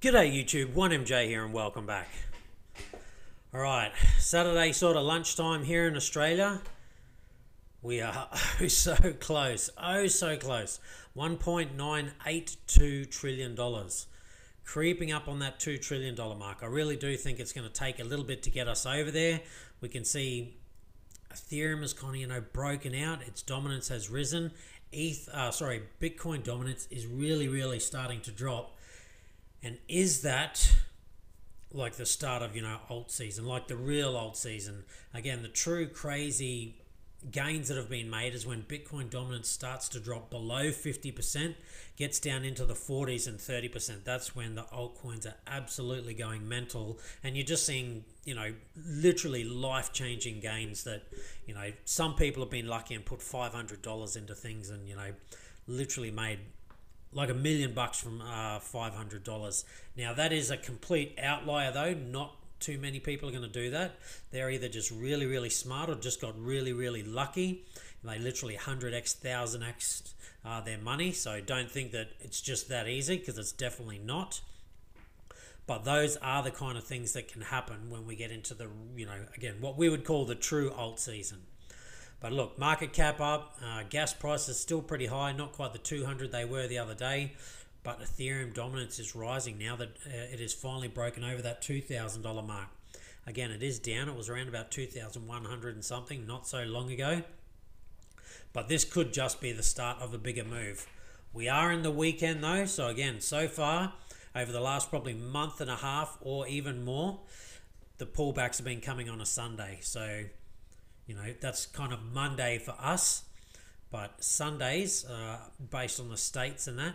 G'day YouTube, 1MJ here and welcome back. Alright, Saturday sort of lunchtime here in Australia. We are oh so close, oh so close. $1.982 trillion. Creeping up on that $2 trillion mark. I really do think it's going to take a little bit to get us over there. We can see Ethereum has kind of, broken out. Its dominance has risen. Bitcoin dominance is really starting to drop. And is that like the start of, alt season, like the real alt season? Again, the true crazy gains that have been made is when Bitcoin dominance starts to drop below 50%, gets down into the 40s and 30%. That's when the altcoins are absolutely going mental. And you're just seeing, literally life-changing gains that, some people have been lucky and put $500 into things and, literally made like $1 million from $500. Now that is a complete outlier though. Not too many people are going to do that. They're either just really smart or just got really lucky. And they literally 100x, 1000x their money. So don't think that it's just that easy, because it's definitely not. But those are the kind of things that can happen when we get into the, again, what we would call the true alt season. But look, market cap up, gas prices still pretty high, not quite the 200 they were the other day, but Ethereum dominance is rising now that it has finally broken over that $2,000 mark. Again, it is down. It was around about 2,100 and something not so long ago, but this could just be the start of a bigger move. We are in the weekend though, so again, so far over the last probably month and a half or even more, the pullbacks have been coming on a Sunday. So that's kind of Monday for us, but Sundays, based on the states and that,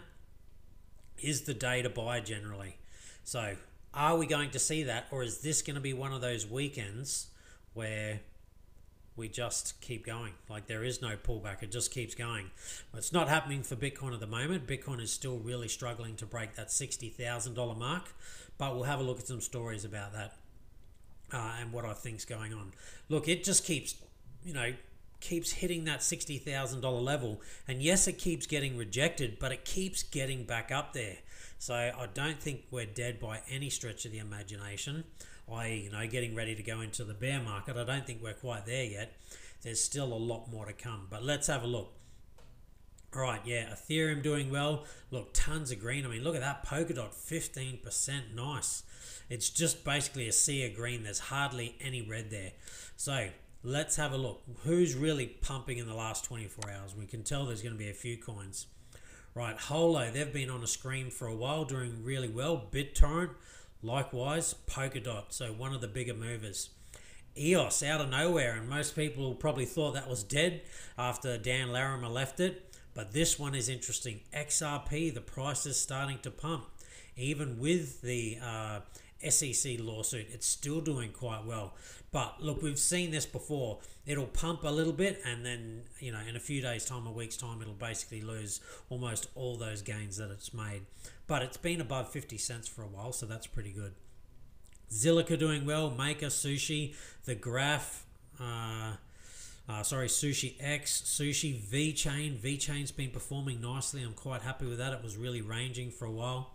is the day to buy generally. So are we going to see that, or is this going to be one of those weekends where we just keep going? Like there is no pullback, it just keeps going. Well, it's not happening for Bitcoin at the moment. Bitcoin is still really struggling to break that $60,000 mark, but we'll have a look at some stories about that. And what I think's going on. Look, it just keeps, keeps hitting that $60,000 level. And yes, it keeps getting rejected, but it keeps getting back up there. So I don't think we're dead by any stretch of the imagination. I.e., getting ready to go into the bear market. I don't think we're quite there yet. There's still a lot more to come, but let's have a look. All right, yeah, Ethereum doing well. Look, tons of green. I mean, look at that, Polkadot, 15%, nice. It's just basically a sea of green. There's hardly any red there. So let's have a look. Who's really pumping in the last 24 hours? We can tell there's going to be a few coins. Right, Holo, they've been on a scream for a while, doing really well. BitTorrent, likewise. Polkadot, so one of the bigger movers. EOS, out of nowhere, and most people probably thought that was dead after Dan Larimer left it. But this one is interesting. XRP, the price is starting to pump. Even with the SEC lawsuit, it's still doing quite well. But look, we've seen this before. It'll pump a little bit, and then in a few days time, a week's time, it'll basically lose almost all those gains that it's made. But it's been above 50 cents for a while, so that's pretty good. Zilica doing well. Maker, Sushi, the graph, Sushi X, Sushi, VeChain. VeChain's been performing nicely. I'm quite happy with that. It was really ranging for a while.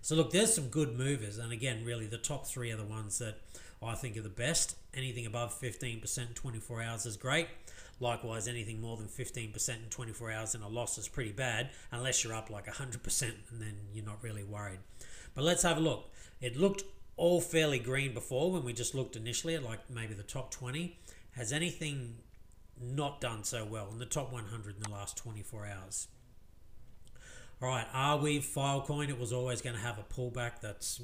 So look, there's some good movers, and again, really the top three are the ones that I think are the best. Anything above 15% in 24 hours is great. Likewise, anything more than 15% in 24 hours in a loss is pretty bad, unless you're up like 100%, and then you're not really worried. But let's have a look. It looked all fairly green before when we just looked initially at like maybe the top 20. Has anything not done so well in the top 100 in the last 24 hours? All right, Arweave, Filecoin, it was always going to have a pullback. That's,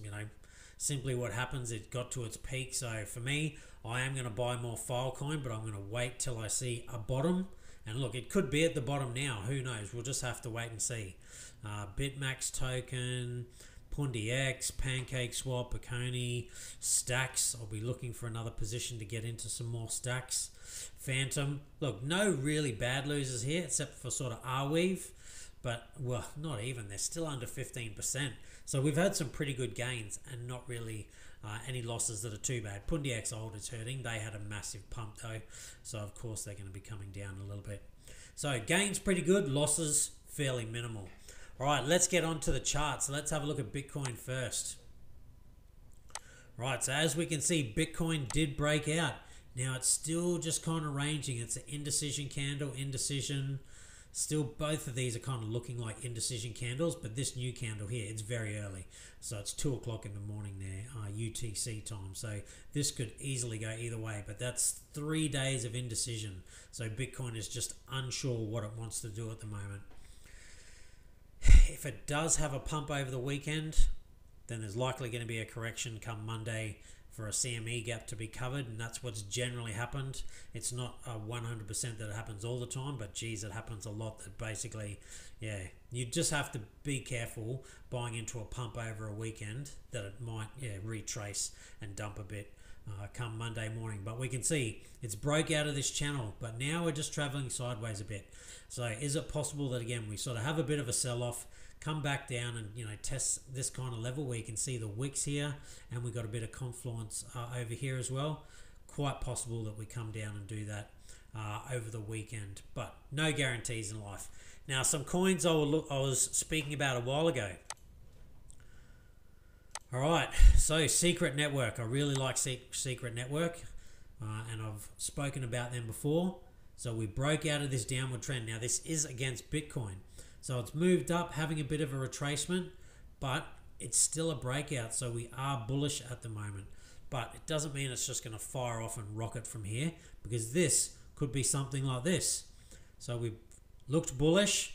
simply what happens. It got to its peak. So for me, I am going to buy more Filecoin, but I'm going to wait till I see a bottom. And look, it could be at the bottom now. Who knows? We'll just have to wait and see. Bitmax token, Pundi X, Pancake Swap, Baconi, Stacks. I'll be looking for another position to get into some more Stacks. Phantom. Look, no really bad losers here, except for sort of Arweave. But, well, not even. They're still under 15%. So we've had some pretty good gains and not really any losses that are too bad. Pundi X old is hurting. They had a massive pump though. So, of course, they're going to be coming down a little bit. So gains pretty good. Losses fairly minimal. All right, let's get on to the charts. Let's have a look at Bitcoin first. Right, so as we can see, Bitcoin did break out. Now it's still just kind of ranging. It's an indecision candle, indecision. Still, both of these are kind of looking like indecision candles, but this new candle here, it's very early. So it's 2 o'clock in the morning there, UTC time. So this could easily go either way, but that's 3 days of indecision. So Bitcoin is just unsure what it wants to do at the moment. If it does have a pump over the weekend, then there's likely going to be a correction come Monday for a CME gap to be covered, and that's what's generally happened. It's not 100% that it happens all the time, but geez, it happens a lot. That basically, yeah, you just have to be careful buying into a pump over a weekend that it might, yeah, retrace and dump a bit come Monday morning. But we can see it's broke out of this channel, but now we're just traveling sideways a bit. So is it possible that again we sort of have a bit of a sell-off, come back down and, you know, test this kind of level where you can see the wicks here, and we've got a bit of confluence over here as well? Quite possible that we come down and do that over the weekend, but no guarantees in life. Now, some coins I was speaking about a while ago. All right, so Secret Network. I really like Secret Network, and I've spoken about them before. So we broke out of this downward trend. Now this is against Bitcoin. So it's moved up, having a bit of a retracement, but it's still a breakout. So we are bullish at the moment, but it doesn't mean it's just going to fire off and rocket from here, because this could be something like this. So we looked bullish,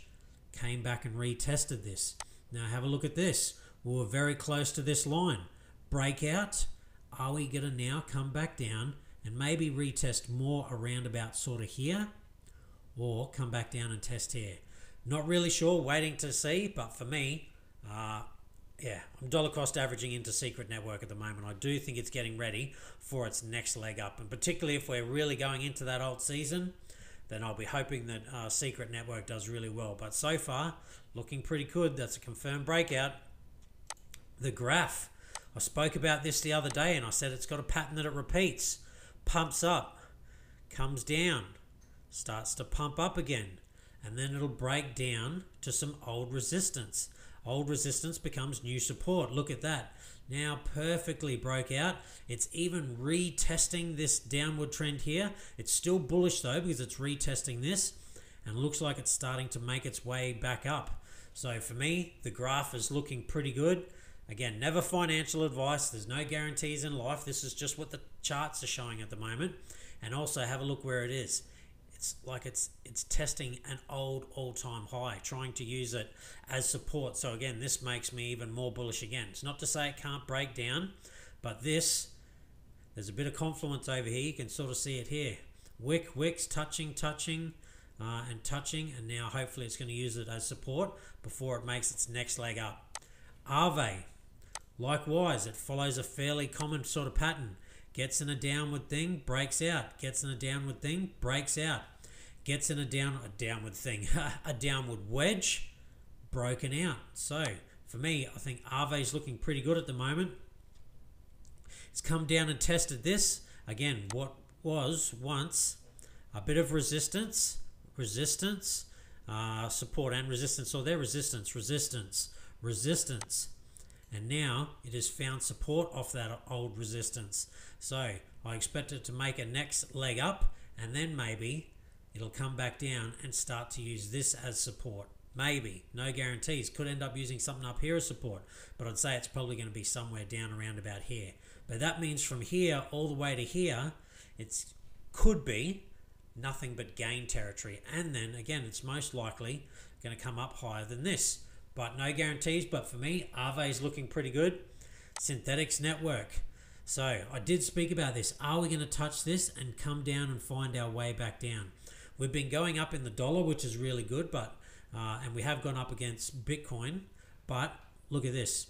came back and retested this. Now have a look at this. We were very close to this line. Breakout. Are we going to now come back down and maybe retest more around about sort of here, or come back down and test here? Not really sure, waiting to see, but for me, yeah, I'm dollar cost averaging into Secret Network at the moment. I do think it's getting ready for its next leg up, and particularly if we're really going into that alt season, then I'll be hoping that Secret Network does really well. But so far, looking pretty good. That's a confirmed breakout. The graph. I spoke about this the other day, and I said it's got a pattern that it repeats. Pumps up, comes down, starts to pump up again, and then it'll break down to some old resistance. Old resistance becomes new support. Look at that. Now perfectly broke out. It's even retesting this downward trend here. It's still bullish though, because it's retesting this, and looks like it's starting to make its way back up. So for me, the graph is looking pretty good. Again, never financial advice. There's no guarantees in life. This is just what the charts are showing at the moment. And also have a look where it is. It's like it's testing an old all-time high, trying to use it as support. So again, this makes me even more bullish again. It's not to say it can't break down, but this, there's a bit of confluence over here. You can sort of see it here. Wick, wicks, touching, and touching. And now hopefully it's going to use it as support before it makes its next leg up. Aave, likewise, it follows a fairly common sort of pattern. Gets in a downward thing, breaks out. Gets in a downward thing, breaks out. Gets in a downward thing, a downward wedge, broken out. So for me, I think Aave is looking pretty good at the moment. It's come down and tested this. Again, what was once a bit of resistance, support and resistance. So there, resistance. And now it has found support off that old resistance. So I expect it to make a next leg up, and then maybe it'll come back down and start to use this as support. Maybe, no guarantees. Could end up using something up here as support, but I'd say it's probably going to be somewhere down around about here. But that means from here all the way to here, it could be nothing but gain territory. And then again, it's most likely going to come up higher than this. But no guarantees. But for me, Aave is looking pretty good. Synthetix Network. So I did speak about this. Are we going to touch this and come down and find our way back down? We've been going up in the dollar, which is really good, but and we have gone up against Bitcoin. But look at this.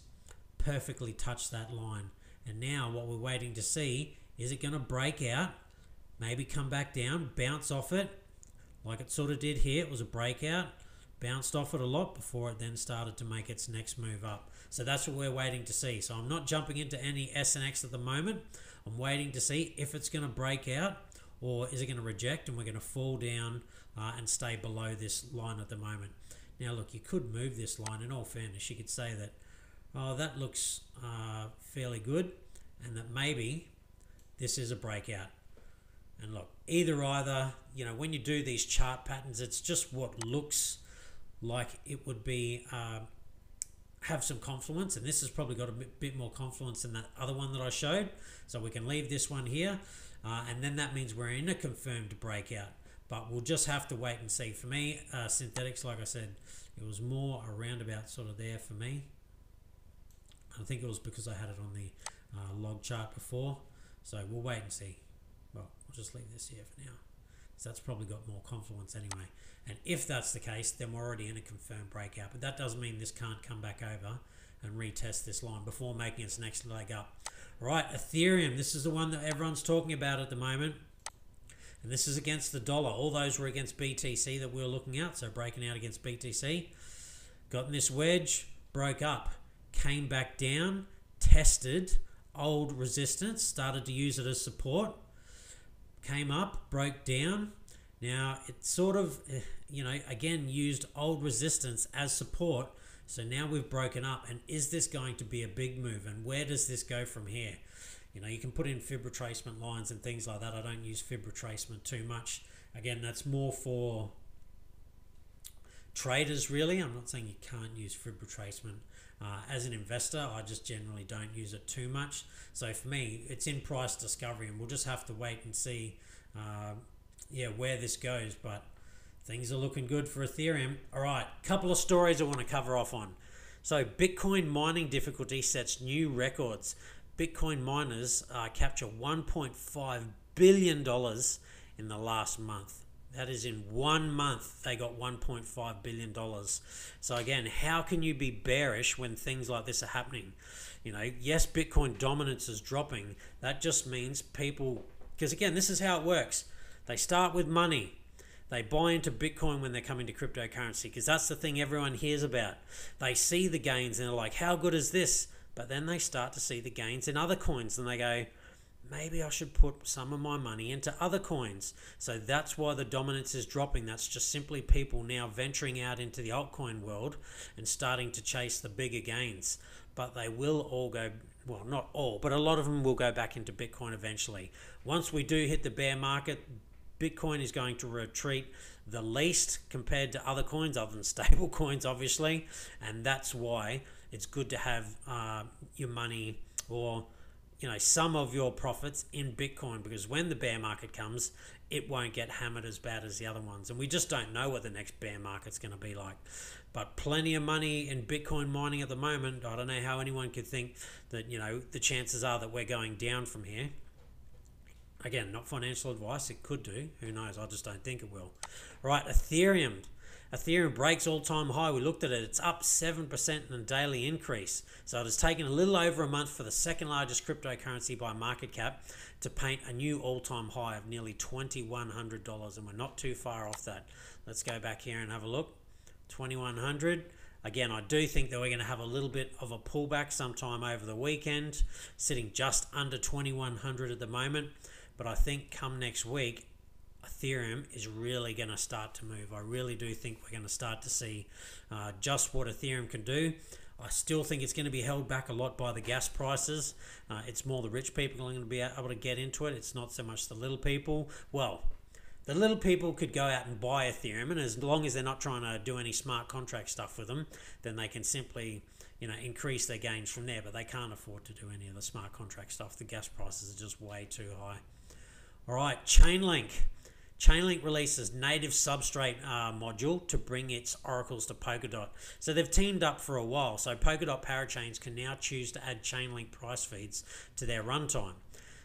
Perfectly touched that line. And now what we're waiting to see, is it going to break out? Maybe come back down, bounce off it, like it sort of did here. It was a breakout. Bounced off it a lot before it then started to make its next move up. So that's what we're waiting to see. So I'm not jumping into any SNX at the moment. I'm waiting to see if it's going to break out, or is it going to reject and we're going to fall down and stay below this line at the moment. Now look, you could move this line. In all fairness, you could say that, oh, that looks fairly good, and that maybe this is a breakout. And look, either, you know, when you do these chart patterns, it's just what looks like it would be, have some confluence, and this has probably got a bit more confluence than that other one that I showed. So we can leave this one here, and then that means we're in a confirmed breakout, but we'll just have to wait and see. For me, Synthetix, like I said, it was more around about sort of there for me. I think it was because I had it on the log chart before. So we'll wait and see. Well, we'll just leave this here for now. So that's probably got more confluence anyway. And if that's the case, then we're already in a confirmed breakout. But that doesn't mean this can't come back over and retest this line before making its next leg up. All right, Ethereum. This is the one that everyone's talking about at the moment. And this is against the dollar. All those were against BTC that we were looking at. So breaking out against BTC. Got in this wedge, broke up, came back down, tested old resistance, started to use it as support, came up, broke down. Now it sort of, you know, again used old resistance as support. So now we've broken up, and is this going to be a big move, and where does this go from here? You know, you can put in fib retracement lines and things like that. I don't use fib retracement too much. Again, that's more for traders really. I'm not saying you can't use fib retracement. As an investor, I just generally don't use it too much. So for me, it's in price discovery, and we'll just have to wait and see yeah, where this goes. But things are looking good for Ethereum. All right, couple of stories I want to cover off on. So Bitcoin mining difficulty sets new records. Bitcoin miners capture $1.5 billion in the last month. That is in 1 month, they got $1.5 billion. So again, how can you be bearish when things like this are happening? You know, yes, Bitcoin dominance is dropping. That just means people, because again, this is how it works. They start with money. They buy into Bitcoin when they're coming to cryptocurrency, because that's the thing everyone hears about. They see the gains and they're like, how good is this? But then they start to see the gains in other coins and they go, maybe I should put some of my money into other coins. So that's why the dominance is dropping. That's just simply people now venturing out into the altcoin world and starting to chase the bigger gains. But they will all go, well, not all, but a lot of them will go back into Bitcoin eventually. Once we do hit the bear market, Bitcoin is going to retreat the least compared to other coins, other than stable coins, obviously. And that's why it's good to have your money, or you know, some of your profits in Bitcoin, because when the bear market comes, it won't get hammered as bad as the other ones. And we just don't know what the next bear market's going to be like. But plenty of money in Bitcoin mining at the moment. I don't know how anyone could think that, you know, the chances are that we're going down from here. Again, not financial advice. It could do. Who knows? I just don't think it will. Right, Ethereum. Ethereum breaks all-time high. We looked at it. It's up 7% in a daily increase. So it has taken a little over a month for the second largest cryptocurrency by market cap to paint a new all-time high of nearly $2,100. And we're not too far off that. Let's go back here and have a look. 2,100. Again, I do think that we're going to have a little bit of a pullback sometime over the weekend, sitting just under 2,100 at the moment. But I think come next week, Ethereum is really going to start to move. I really do think we're going to start to see just what Ethereum can do. I still think it's going to be held back a lot by the gas prices. It's more the rich people are going to be able to get into it. It's not so much the little people. Well, the little people could go out and buy Ethereum, and as long as they're not trying to do any smart contract stuff with them, then they can simply, you know, increase their gains from there. But they can't afford to do any of the smart contract stuff. The gas prices are just way too high. All right, Chainlink. Chainlink releases native Substrate module to bring its oracles to Polkadot. So they've teamed up for a while. So Polkadot parachains can now choose to add Chainlink price feeds to their runtime.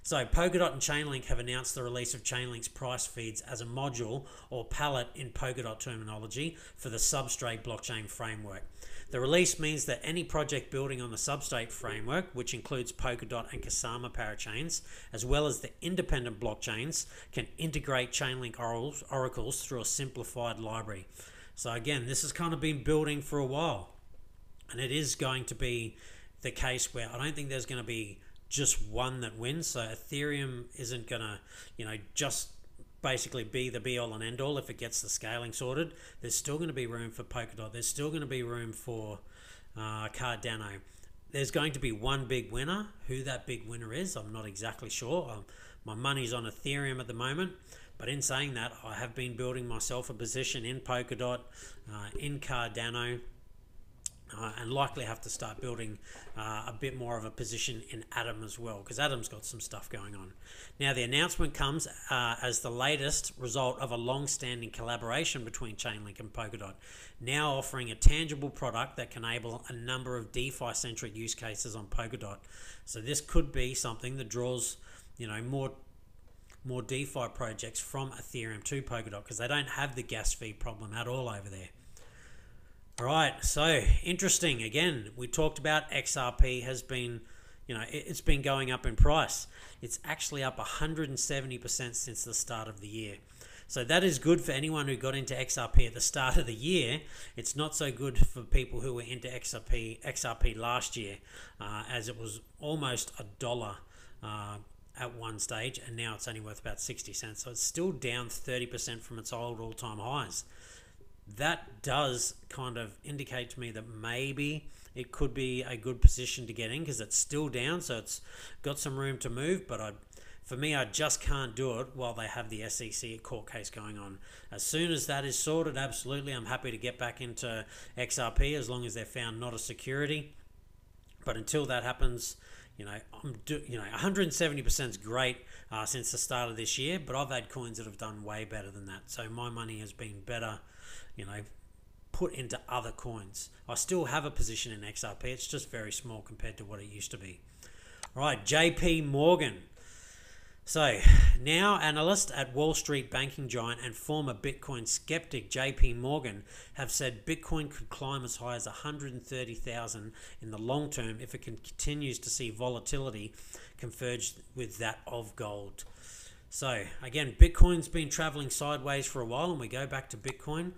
So Polkadot and Chainlink have announced the release of Chainlink's price feeds as a module or palette in Polkadot terminology for the Substrate blockchain framework. The release means that any project building on the Substrate framework, which includes Polkadot and Kusama parachains, as well as the independent blockchains, can integrate Chainlink oracles through a simplified library. So again, this has kind of been building for a while. And it is going to be the case where I don't think there's going to be just one that wins. So Ethereum isn't going to, you know, just basically be the be all and end all. If it gets the scaling sorted, there's still going to be room for Polkadot. There's still going to be room for Cardano. There's going to be one big winner. Who that big winner is, I'm not exactly sure. My money's on Ethereum at the moment, but in saying that, I have been building myself a position in Polkadot, in Cardano, and likely have to start building a bit more of a position in Atom as well, because Atom's got some stuff going on. Now, the announcement comes as the latest result of a long-standing collaboration between Chainlink and Polkadot, now offering a tangible product that can enable a number of DeFi-centric use cases on Polkadot. So this could be something that draws, you know, more DeFi projects from Ethereum to Polkadot, because they don't have the gas fee problem at all over there. All right, so interesting. Again, we talked about XRP has been, you know, it's been going up in price. It's actually up 170% since the start of the year. So that is good for anyone who got into XRP at the start of the year. It's not so good for people who were into XRP last year, as it was almost $1 at one stage, and now it's only worth about 60 cents. So it's still down 30% from its old all-time highs. That does kind of indicate to me that maybe it could be a good position to get in, because it's still down, so it's got some room to move. But for me, I just can't do it while they have the SEC court case going on. As soon as that is sorted, absolutely, I'm happy to get back into XRP, as long as they're found not a security. But until that happens, you know, 170% is great since the start of this year, but I've had coins that have done way better than that. So my money has been better, you know, put into other coins. I still have a position in XRP. It's just very small compared to what it used to be. All right, JP Morgan. So now analysts at Wall Street banking giant and former Bitcoin skeptic JP Morgan have said Bitcoin could climb as high as 130,000 in the long term if it continues to see volatility converge with that of gold. So again, Bitcoin's been traveling sideways for a while, and we go back to Bitcoin.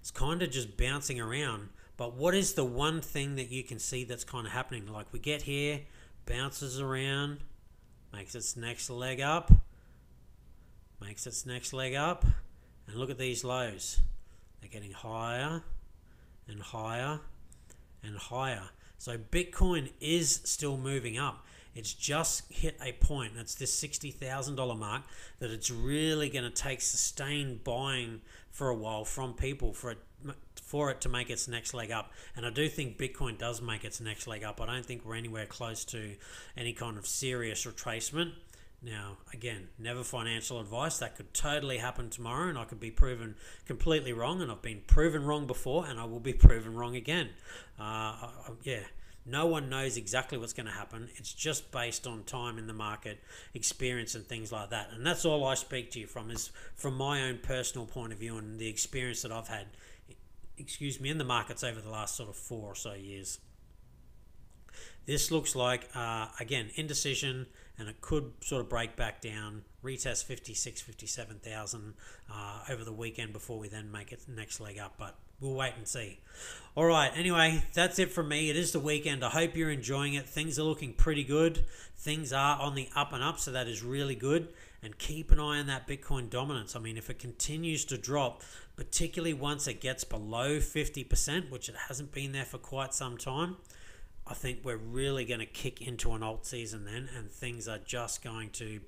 It's kind of just bouncing around, but what is the one thing that you can see that's kind of happening? Like, we get here, bounces around, makes its next leg up, makes its next leg up, and look at these lows. They're getting higher and higher and higher. So Bitcoin is still moving up. It's just hit a point, that's this $60,000 mark, that it's really going to take sustained buying for a while from people for it to make its next leg up. And I do think Bitcoin does make its next leg up. I don't think we're anywhere close to any kind of serious retracement. Now, again, never financial advice. That could totally happen tomorrow, and I could be proven completely wrong, and I've been proven wrong before, and I will be proven wrong again. Yeah. No one knows exactly what's going to happen. It's just based on time in the market, experience, and things like that. And that's all I speak to you from, is from my own personal point of view and the experience that I've had, excuse me, in the markets over the last sort of 4 or so years. This looks like, again, indecision, and it could sort of break back down, retest 57,000 over the weekend before we then make its next leg up. But we'll wait and see. All right, anyway, that's it from me. It is the weekend. I hope you're enjoying it. Things are looking pretty good. Things are on the up and up, so that is really good. And keep an eye on that Bitcoin dominance. I mean, if it continues to drop, particularly once it gets below 50%, which it hasn't been there for quite some time, I think we're really going to kick into an alt season then, and things are just going to...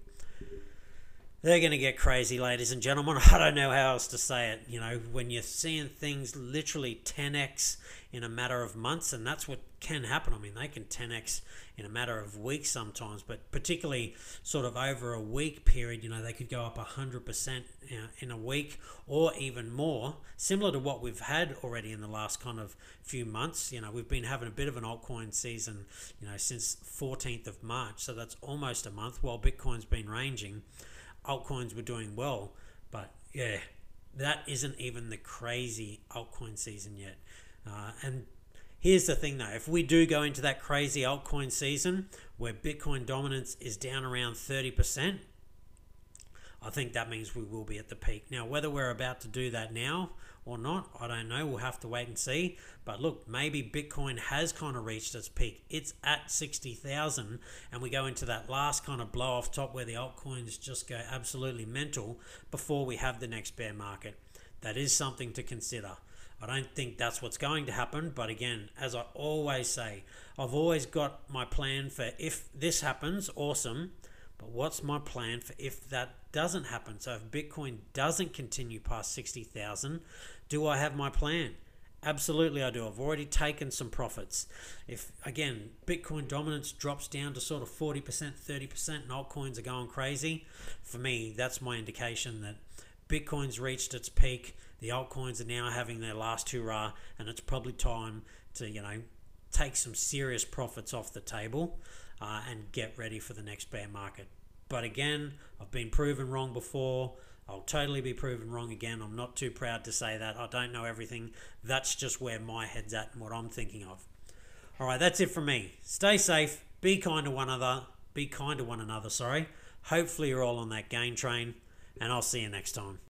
they're going to get crazy, ladies and gentlemen. I don't know how else to say it. You know, when you're seeing things literally 10x in a matter of months, and that's what can happen. I mean, they can 10x in a matter of weeks sometimes, but particularly sort of over a week period, you know, they could go up 100% in a week or even more, similar to what we've had already in the last kind of few months. You know, we've been having a bit of an altcoin season, you know, since 14th of March, so that's almost a month, while Bitcoin's been ranging. Altcoins were doing well, but yeah, that isn't even the crazy altcoin season yet. And here's the thing though, if we do go into that crazy altcoin season where Bitcoin dominance is down around 30%, I think that means we will be at the peak. Now, whether we're about to do that now or not, I don't know. We'll have to wait and see. But look, maybe Bitcoin has kind of reached its peak. It's at 60,000, and we go into that last kind of blow off top where the altcoins just go absolutely mental before we have the next bear market. That is something to consider. I don't think that's what's going to happen. But again, as I always say, I've always got my plan for if this happens, awesome. But what's my plan for if that doesn't happen? So if Bitcoin doesn't continue past 60,000, do I have my plan? Absolutely I do. I've already taken some profits. If, again, Bitcoin dominance drops down to sort of 40%, 30% and altcoins are going crazy, for me, that's my indication that Bitcoin's reached its peak, the altcoins are now having their last hurrah, and it's probably time to, you know, take some serious profits off the table and get ready for the next bear market. But again, I've been proven wrong before. I'll totally be proven wrong again. I'm not too proud to say that. I don't know everything. That's just where my head's at and what I'm thinking of. All right, that's it from me. Stay safe. Be kind to one another. Hopefully you're all on that gain train, and I'll see you next time.